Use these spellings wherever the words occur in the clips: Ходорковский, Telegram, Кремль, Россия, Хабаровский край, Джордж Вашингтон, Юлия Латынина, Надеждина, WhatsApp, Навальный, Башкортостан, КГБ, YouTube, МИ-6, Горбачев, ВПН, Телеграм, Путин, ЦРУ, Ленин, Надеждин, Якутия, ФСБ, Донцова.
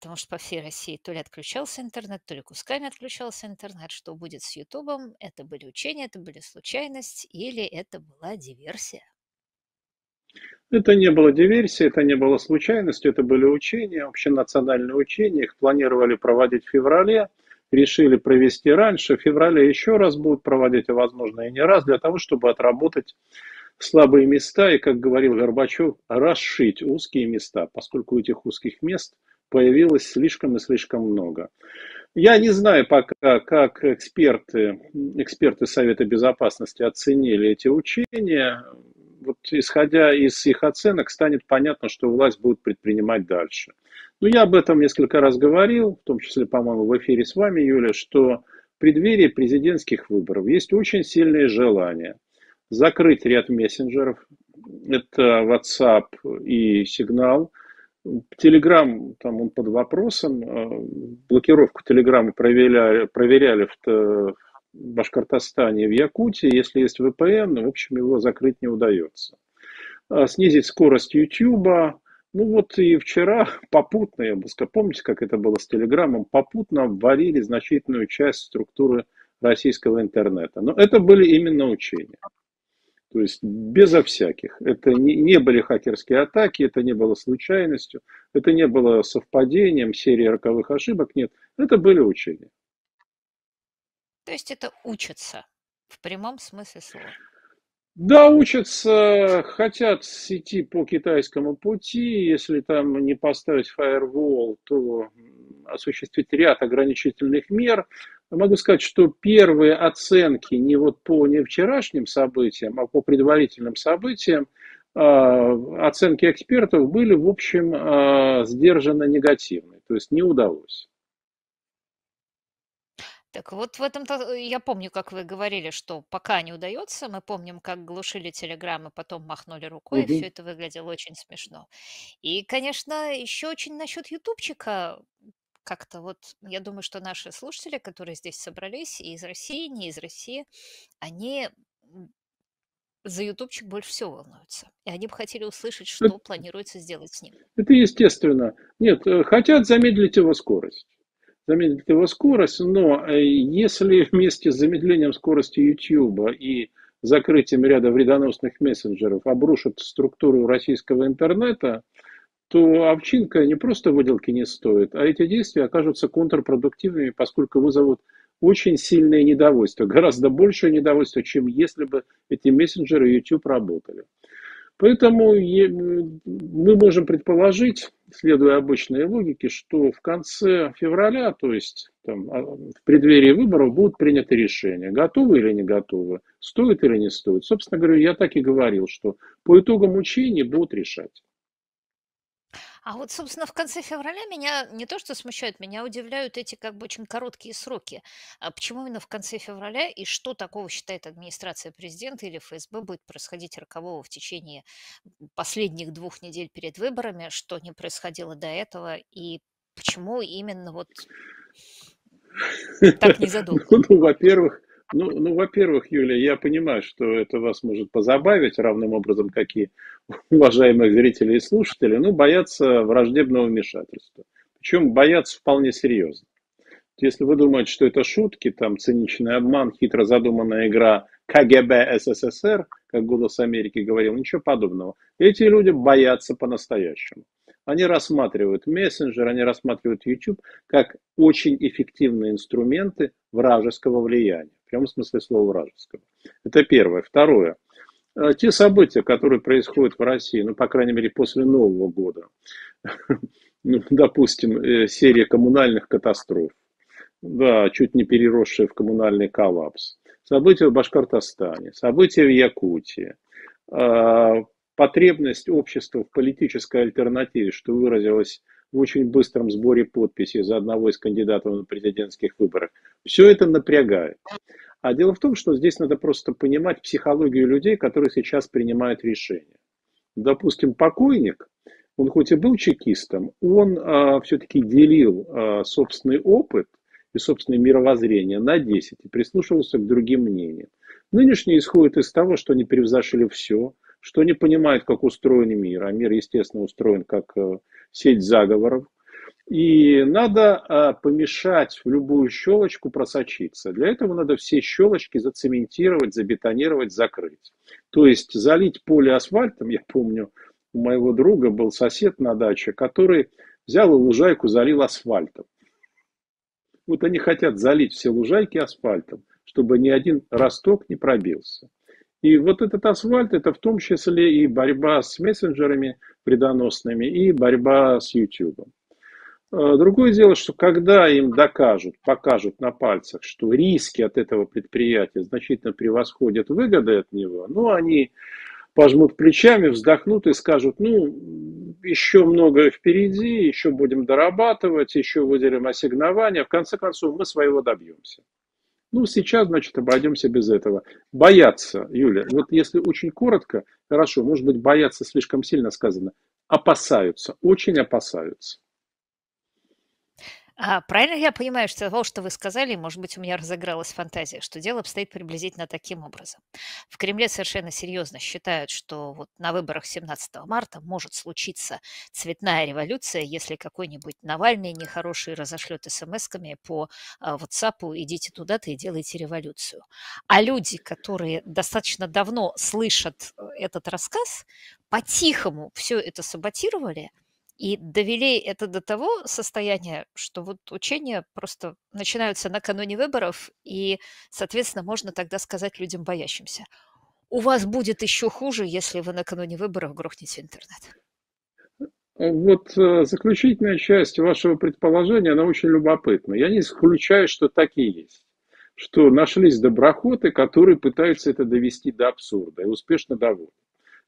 потому что по всей России то ли отключался интернет, то ли кусками отключался интернет. Что будет с Ютубом? Это были учения, это были случайность или это была диверсия? Это не было диверсией, это не было случайностью, это были учения, общенациональные учения. Их планировали проводить в феврале, решили провести раньше. В феврале еще раз будут проводить, а возможно и не раз, для того, чтобы отработать слабые места и, как говорил Горбачев, расшить узкие места, поскольку этих узких мест появилось слишком и слишком много. Я не знаю пока, как эксперты Совета Безопасности оценили эти учения. Вот, исходя из их оценок, станет понятно, что власть будет предпринимать дальше. Но я об этом несколько раз говорил, в том числе, по-моему, в эфире с вами, Юля, что в преддверии президентских выборов есть очень сильное желание закрыть ряд мессенджеров. Это WhatsApp и Signal. Telegram, там он под вопросом. Блокировку Telegram проверяли в Башкортостане, в Якутии. Если есть ВПН, в общем, его закрыть не удается. Снизить скорость YouTube. Ну вот и вчера попутно, я бы сказал, помните, как это было с Телеграмом, попутно обвалили значительную часть структуры российского интернета. Но это были именно учения. То есть безо всяких. Это не были хакерские атаки, это не было случайностью, это не было совпадением, серии роковых ошибок, нет. Это были учения. То есть это учатся в прямом смысле слова? Да, учатся, хотят идти по китайскому пути, если там не поставить фаервол, то осуществить ряд ограничительных мер. Могу сказать, что первые оценки не вчерашним событиям, а по предварительным событиям, оценки экспертов были, в общем, сдержанно негативны, то есть не удалось. Так вот в этом-то, я помню, как вы говорили, что пока не удается, мы помним, как глушили телеграммы, потом махнули рукой, и все это выглядело очень смешно. И, конечно, еще очень насчет ютубчика, как-то вот, я думаю, что наши слушатели, которые здесь собрались, и из России, не из России, они за ютубчик больше всего волнуются. И они бы хотели услышать, что это планируется сделать с ним. Это естественно. Нет, хотят замедлить его скорость. Замедлить его скорость, но если вместе с замедлением скорости YouTube и закрытием ряда вредоносных мессенджеров обрушат структуру российского интернета, то овчинка не просто выделки не стоит, а эти действия окажутся контрпродуктивными, поскольку вызовут очень сильное недовольство, гораздо большее недовольство, чем если бы эти мессенджеры YouTube работали. Поэтому мы можем предположить, следуя обычной логике, что в конце февраля, то есть там, в преддверии выборов, будут приняты решения, готовы или не готовы, стоит или не стоит. Собственно говоря, я так и говорил, что по итогам учений будут решать. А вот, собственно, в конце февраля меня не то что смущает, меня удивляют эти как бы очень короткие сроки. А почему именно в конце февраля и что такого считает администрация президента или ФСБ будет происходить рокового в течение последних 2 недель перед выборами, что не происходило до этого и почему именно вот так не задумано? Ну, во-первых, Юлия, я понимаю, что это вас может позабавить, равным образом, как и уважаемые зрители и слушатели, но боятся враждебного вмешательства. Причем боятся вполне серьезно. Если вы думаете, что это шутки, там циничный обман, хитро задуманная игра КГБ СССР, как «Голос Америки» говорил, ничего подобного. Эти люди боятся по-настоящему. Они рассматривают мессенджер, они рассматривают YouTube как очень эффективные инструменты вражеского влияния. В прямом смысле слова вражеского. Это первое. Второе. Те события, которые происходят в России, ну, по крайней мере, после Нового года, допустим, серия коммунальных катастроф, да, чуть не переросшие в коммунальный коллапс, события в Башкортостане, события в Якутии, потребность общества в политической альтернативе, что выразилось в очень быстром сборе подписей за одного из кандидатов на президентских выборах. Все это напрягает. А дело в том, что здесь надо просто понимать психологию людей, которые сейчас принимают решения. Допустим, покойник, он хоть и был чекистом, он все-таки делил собственный опыт и собственное мировоззрение на 10 и прислушивался к другим мнениям. Нынешний исходит из того, что они превзошли все, что не понимают, как устроен мир, а мир, естественно, устроен как сеть заговоров, И надо помешать в любую щелочку просочиться. Для этого надо все щелочки зацементировать, забетонировать, закрыть. То есть залить поле асфальтом. Я помню, у моего друга был сосед на даче, который взял и лужайку залил асфальтом. Вот они хотят залить все лужайки асфальтом, чтобы ни один росток не пробился. И вот этот асфальт – это в том числе и борьба с мессенджерами вредоносными, и борьба с YouTube. Другое дело, что когда им докажут, покажут на пальцах, что риски от этого предприятия значительно превосходят выгоды от него, ну, они пожмут плечами, вздохнут и скажут, ну, еще многое впереди, еще будем дорабатывать, еще выделим ассигнования, в конце концов мы своего добьемся. Ну, сейчас, значит, обойдемся без этого. Бояться, Юля, вот если очень коротко, хорошо, может быть, бояться слишком сильно сказано, опасаются, очень опасаются. А правильно я понимаю, что того, что вы сказали, может быть, у меня разыгралась фантазия, что дело обстоит приблизительно таким образом. В Кремле совершенно серьезно считают, что вот на выборах 17 марта может случиться цветная революция, если какой-нибудь Навальный нехороший разошлет смс-ками по WhatsApp, идите туда-то и делайте революцию. А люди, которые достаточно давно слышат этот рассказ, по-тихому все это саботировали, и довели это до того состояния, что вот учения просто начинаются накануне выборов, и, соответственно, можно тогда сказать людям, боящимся, у вас будет еще хуже, если вы накануне выборов грохнете интернет. Вот заключительная часть вашего предположения, она очень любопытна. Я не исключаю, что такие есть, что нашлись доброхоты, которые пытаются это довести до абсурда и успешно доводят.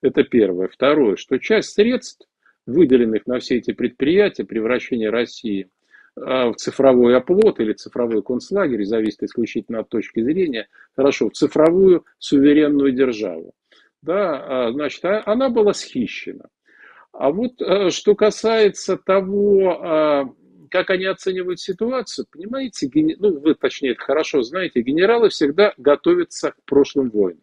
Это первое. Второе, что часть средств, выделенных на все эти предприятия, превращение России в цифровой оплот или цифровой концлагерь, зависит исключительно от точки зрения, хорошо, в цифровую суверенную державу. Да, значит, она была схищена. А вот что касается того, как они оценивают ситуацию, понимаете, ну, вы, точнее, это хорошо знаете, генералы всегда готовятся к прошлым войнам.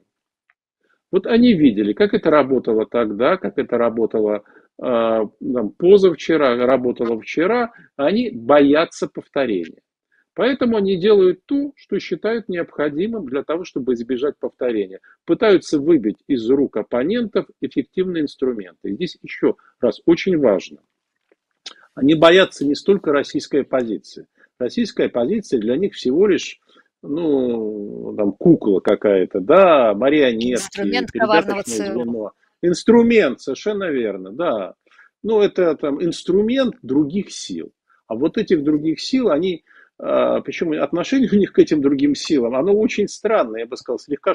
Вот они видели, как это работало тогда, как это работало позавчера, работала вчера, они боятся повторения. Поэтому они делают то, что считают необходимым для того, чтобы избежать повторения. Пытаются выбить из рук оппонентов эффективные инструменты. И здесь еще раз очень важно. Они боятся не столько российской оппозиции. Российская оппозиция для них всего лишь, ну, там, кукла какая-то, да, марионетки. Инструмент коварного ЦРУ. Инструмент, совершенно верно, да. Ну, это там инструмент других сил. А вот этих других сил, они, причем отношение у них к этим другим силам, оно очень странное, я бы сказал, слегка,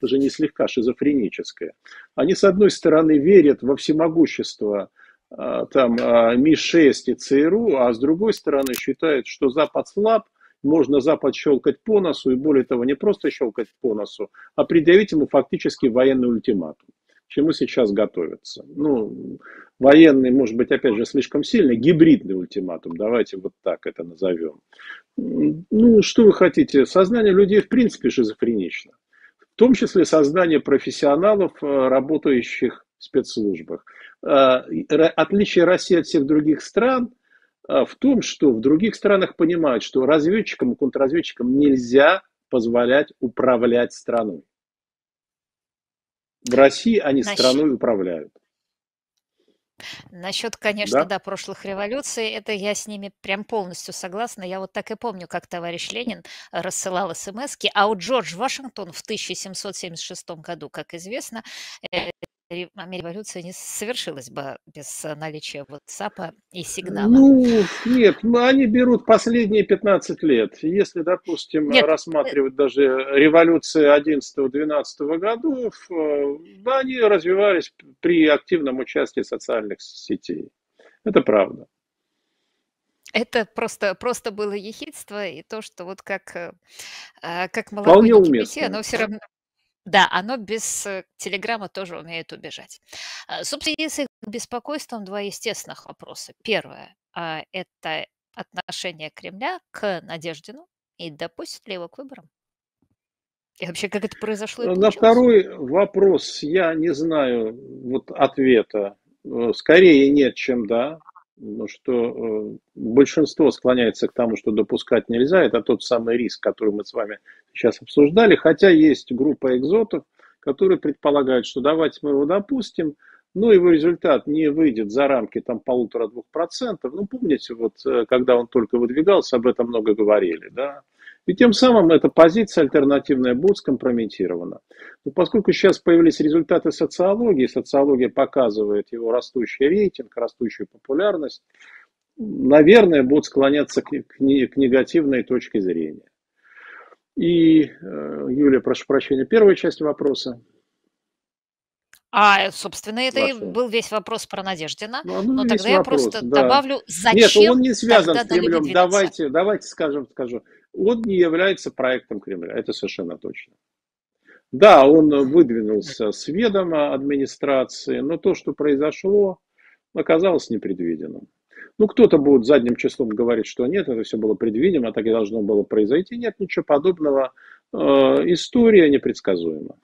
даже не слегка, шизофреническое. Они, с одной стороны, верят во всемогущество там, МИ-6 и ЦРУ, а с другой стороны, считают, что Запад слаб, можно Запад щелкать по носу, и более того, не просто щелкать по носу, а предъявить ему фактически военный ультиматум. К чему сейчас готовятся. Ну, военный, может быть, опять же, слишком сильный, гибридный ультиматум, давайте вот так это назовем. Ну, что вы хотите, сознание людей, в принципе, шизофренично. В том числе сознание профессионалов, работающих в спецслужбах. Отличие России от всех других стран в том, что в других странах понимают, что разведчикам и контрразведчикам нельзя позволять управлять страной. В России они страной управляют. Насчет, конечно, да, прошлых революций, это я с ними прям полностью согласна. Я вот так и помню, как товарищ Ленин рассылал смс-ки, а у Джордж Вашингтон в 1776 году, как известно, революция не совершилась бы без наличия WhatsApp и сигнала. Ну, нет, они берут последние 15 лет. Если, допустим, рассматривать даже революции 11-12 годов, да, они развивались при активном участии социальных сетей. Это правда. Это просто было ехидство, и то, что вот как молоко не кипяти, оно все равно... Да, оно без Телеграма тоже умеет убежать. Собственно, с их беспокойством два естественных вопроса. Первое – это отношение Кремля к Надеждину и допустит ли его к выборам? И вообще, как это произошло? На второй вопрос я не знаю вот ответа. Скорее нет, чем да. что большинство склоняется к тому, что допускать нельзя. Это тот самый риск, который мы с вами сейчас обсуждали. Хотя есть группа экзотов, которые предполагают, что давайте мы его допустим, но его результат не выйдет за рамки там 1,5-2%. Ну, помните, вот когда он только выдвигался, об этом много говорили, да? И тем самым эта позиция альтернативная будет скомпрометирована. Но поскольку сейчас появились результаты социологии, социология показывает его растущий рейтинг, растущую популярность, наверное, будут склоняться к негативной точке зрения. И, Юлия, прошу прощения, первая часть вопроса. Собственно, это и был весь вопрос про Надеждина. Но тогда я просто добавлю, зачем. Нет, он не связан с Кремлем. Давайте скажу. Он не является проектом Кремля, это совершенно точно. Да, он выдвинулся с ведома администрации, но то, что произошло, оказалось непредвиденным. Ну, кто-то будет задним числом говорить, что нет, это все было предвидимо, так и должно было произойти. Нет, ничего подобного. История непредсказуема.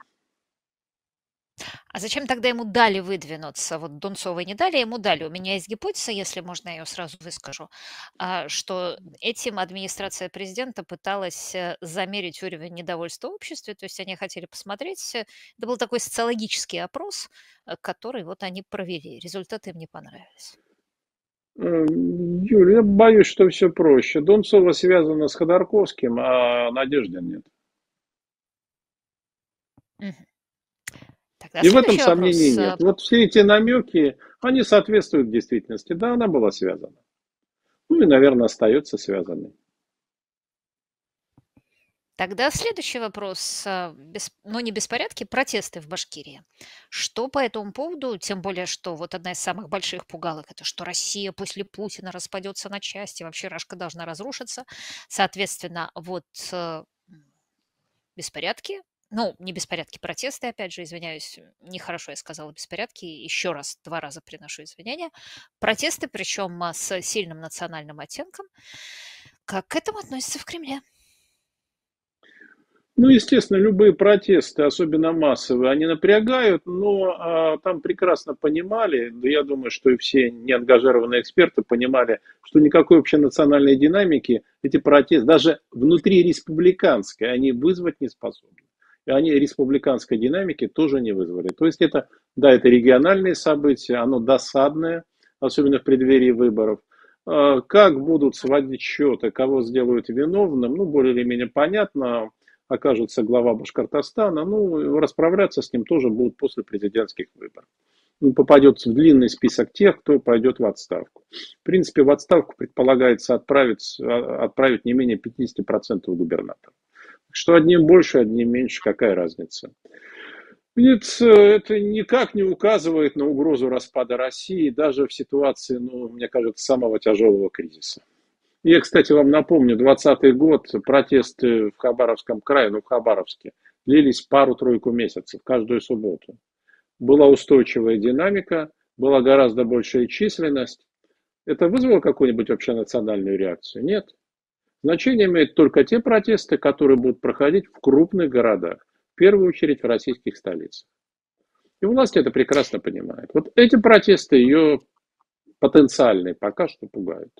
А зачем тогда ему дали выдвинуться? Вот Донцовой не дали, ему дали. У меня есть гипотеза, если можно, я ее сразу выскажу, что этим администрация президента пыталась замерить уровень недовольства в обществе, то есть они хотели посмотреть. Это был такой социологический опрос, который вот они провели. Результаты им не понравились. Юля, я боюсь, что все проще. Донцова связана с Ходорковским, а Надеждин нет. Угу. И в этом сомнений нет. Вот все эти намеки, они соответствуют действительности. Да, она была связана. Ну и, наверное, остается связанной. Тогда следующий вопрос, но не беспорядки, протесты в Башкирии. Что по этому поводу, тем более, что вот одна из самых больших пугалок, это что Россия после Путина распадется на части, вообще рашка должна разрушиться. Соответственно, вот беспорядки. Ну, не беспорядки, протесты, опять же, извиняюсь, нехорошо я сказала беспорядки, еще раз, 2 раза приношу извинения. Протесты, причем с сильным национальным оттенком. Как к этому относится в Кремле? Ну, естественно, любые протесты, особенно массовые, они напрягают, но там прекрасно понимали, да я думаю, что и все неангажированные эксперты понимали, что никакой общенациональной динамики эти протесты, даже внутри республиканской, они вызвать не способны. И они республиканской динамики тоже не вызвали. То есть это, да, это региональные события, оно досадное, особенно в преддверии выборов. Как будут сводить счеты, кого сделают виновным, ну, более или менее понятно, окажется глава Башкортостана, ну, расправляться с ним тоже будут после президентских выборов. Он попадет в длинный список тех, кто пойдет в отставку. В принципе, в отставку предполагается отправить не менее 50% губернаторов. Что одним больше, одним меньше, какая разница? Нет, это никак не указывает на угрозу распада России, даже в ситуации, ну, мне кажется, самого тяжелого кризиса. Я, кстати, вам напомню, 2020 год, протесты в Хабаровском крае, ну, в Хабаровске, длились пару-тройку месяцев, каждую субботу. Была устойчивая динамика, была гораздо большая численность. Это вызвало какую-нибудь общенациональную реакцию? Нет. Значение имеют только те протесты, которые будут проходить в крупных городах, в первую очередь в российских столицах. И власть это прекрасно понимает. Вот эти протесты ее потенциальные пока что пугают.